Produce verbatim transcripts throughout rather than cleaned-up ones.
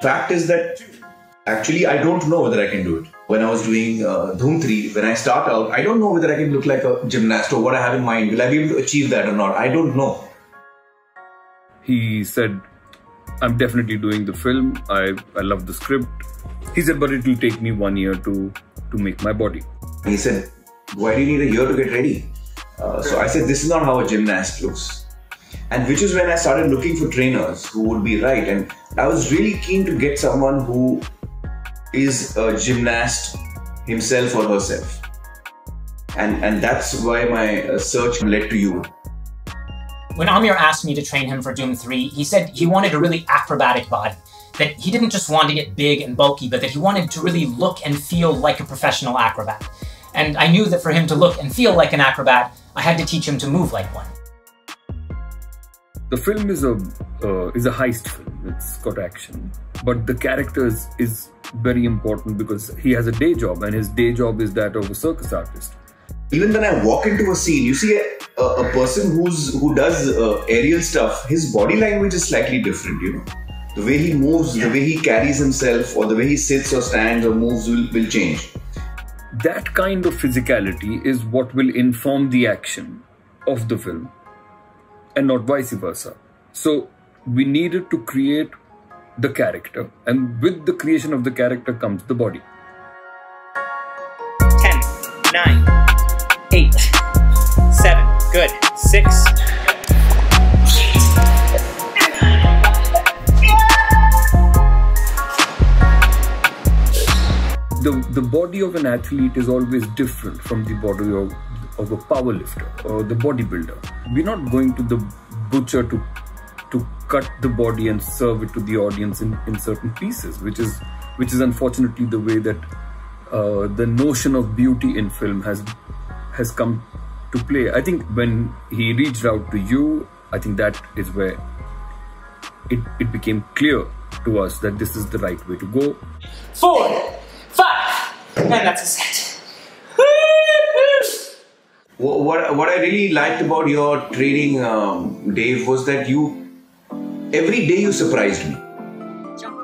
Fact is that actually I don't know whether I can do it. When I was doing uh, Dhoom three, when I start out, I don't know whether I can look like a gymnast or what I have in mind. Will I be able to achieve that or not? I don't know. He said, I'm definitely doing the film. I, I love the script. He said, but it will take me one year to, to make my body. He said, why do you need a year to get ready? Uh, so I said, this is not how a gymnast looks. And which is when I started looking for trainers who would be right. And I was really keen to get someone who is a gymnast himself or herself. And, and that's why my search led to you. When Amir asked me to train him for Dhoom three, he said he wanted a really acrobatic body. That he didn't just want to get big and bulky, but that he wanted to really look and feel like a professional acrobat. And I knew that for him to look and feel like an acrobat, I had to teach him to move like one. The film is a, uh, is a heist film. It's got action. But the characters is very important because he has a day job, and his day job is that of a circus artist. Even when I walk into a scene, you see a, a person who's who does uh, aerial stuff, his body language is slightly different, you know. The way he moves, yeah. The way he carries himself, or the way he sits or stands or moves will, will change. That kind of physicality is what will inform the action of the film and not vice versa. So we needed to create the character, and with the creation of the character comes the body. ten, nine, eight, seven, good, six. The, the body of an athlete is always different from the body of, of a power lifter or the bodybuilder. We're not going to the butcher to, to cut the body and serve it to the audience in, in certain pieces, which is, which is unfortunately the way that uh, the notion of beauty in film has has come to play. I think when he reached out to you, I think that is where it, it became clear to us that this is the right way to go. Four, five, and that's a set. what, what, what I really liked about your training, um, Dave, was that you, every day you surprised me.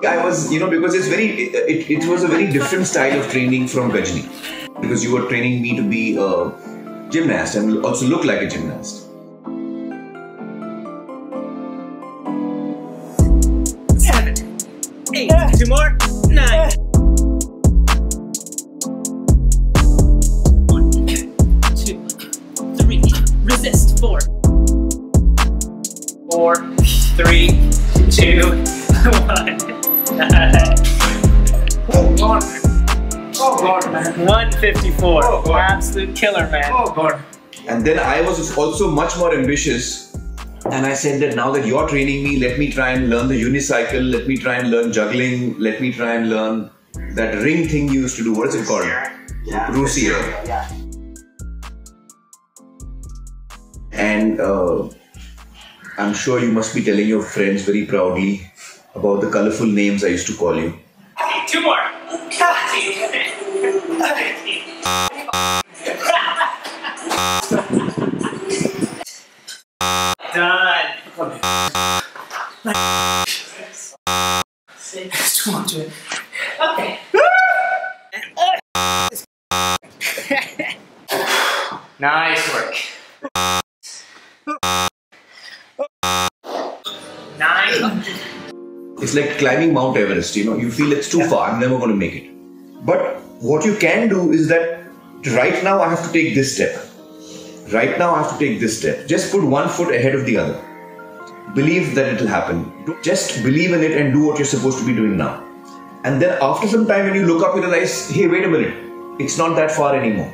I was, you know, because it's very, it, it was a very different style of training from Ghajini. Because you were training me to be a gymnast and also look like a gymnast. Seven, eight, uh, two more, nine. One, two, three, resist, four. Four, three, two, one. Oh, God. Oh God, man. one fifty-four. Oh God. Absolute killer, man. Oh God. And then I was also much more ambitious, and I said that now that you're training me, let me try and learn the unicycle, let me try and learn juggling, let me try and learn that ring thing you used to do. What is it called? Yeah. Rusia. Yeah. And uh, I'm sure you must be telling your friends very proudly about the colorful names I used to call you. Okay, two more. Done. Okay. Nice work. Nine. It's like climbing Mount Everest, you know, you feel it's too yeah. far, I'm never going to make it. But what you can do is that right now I have to take this step. Right now I have to take this step. Just put one foot ahead of the other. Believe that it'll happen. Just believe in it and do what you're supposed to be doing now. And then after some time when you look up, you realize, hey, wait a minute, it's not that far anymore.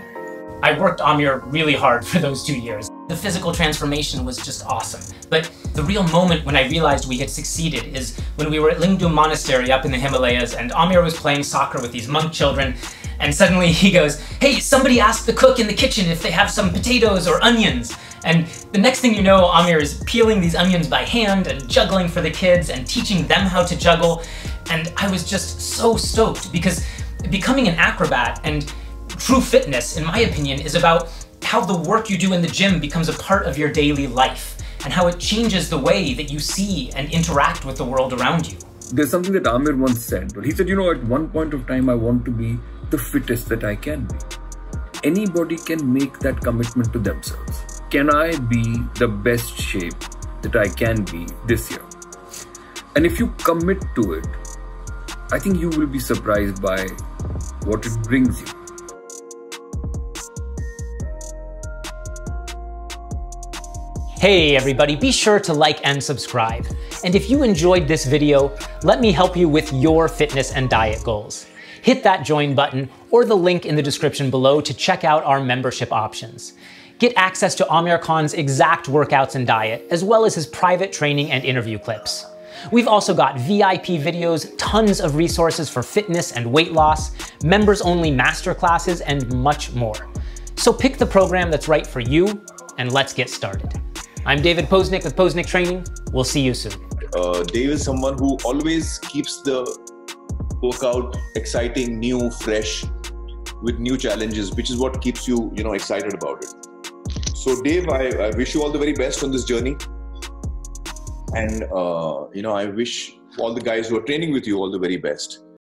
I worked Amir really hard for those two years. The physical transformation was just awesome. But the real moment when I realized we had succeeded is when we were at Lingdu Monastery up in the Himalayas, and Amir was playing soccer with these monk children, and suddenly he goes, hey, somebody asked the cook in the kitchen if they have some potatoes or onions. And the next thing you know, Amir is peeling these onions by hand and juggling for the kids and teaching them how to juggle. And I was just so stoked, because becoming an acrobat and true fitness, in my opinion, is about how the work you do in the gym becomes a part of your daily life and how it changes the way that you see and interact with the world around you. there's something that Amir once said. He said, you know, at one point of time, I want to be the fittest that I can be. Anybody can make that commitment to themselves. Can I be the best shape that I can be this year? And if you commit to it, I think you will be surprised by what it brings you. Hey everybody, be sure to like and subscribe. And if you enjoyed this video, let me help you with your fitness and diet goals. Hit that join button or the link in the description below to check out our membership options. Get access to Amir Khan's exact workouts and diet, as well as his private training and interview clips. We've also got V I P videos, tons of resources for fitness and weight loss, members-only masterclasses, and much more. So pick the program that's right for you, and let's get started. I'm David Poznic with Poznic Training. We'll see you soon. Uh, Dave is someone who always keeps the workout exciting, new, fresh, with new challenges, which is what keeps you, you know, excited about it. So Dave, I, I wish you all the very best on this journey. And, uh, you know, I wish all the guys who are training with you all the very best.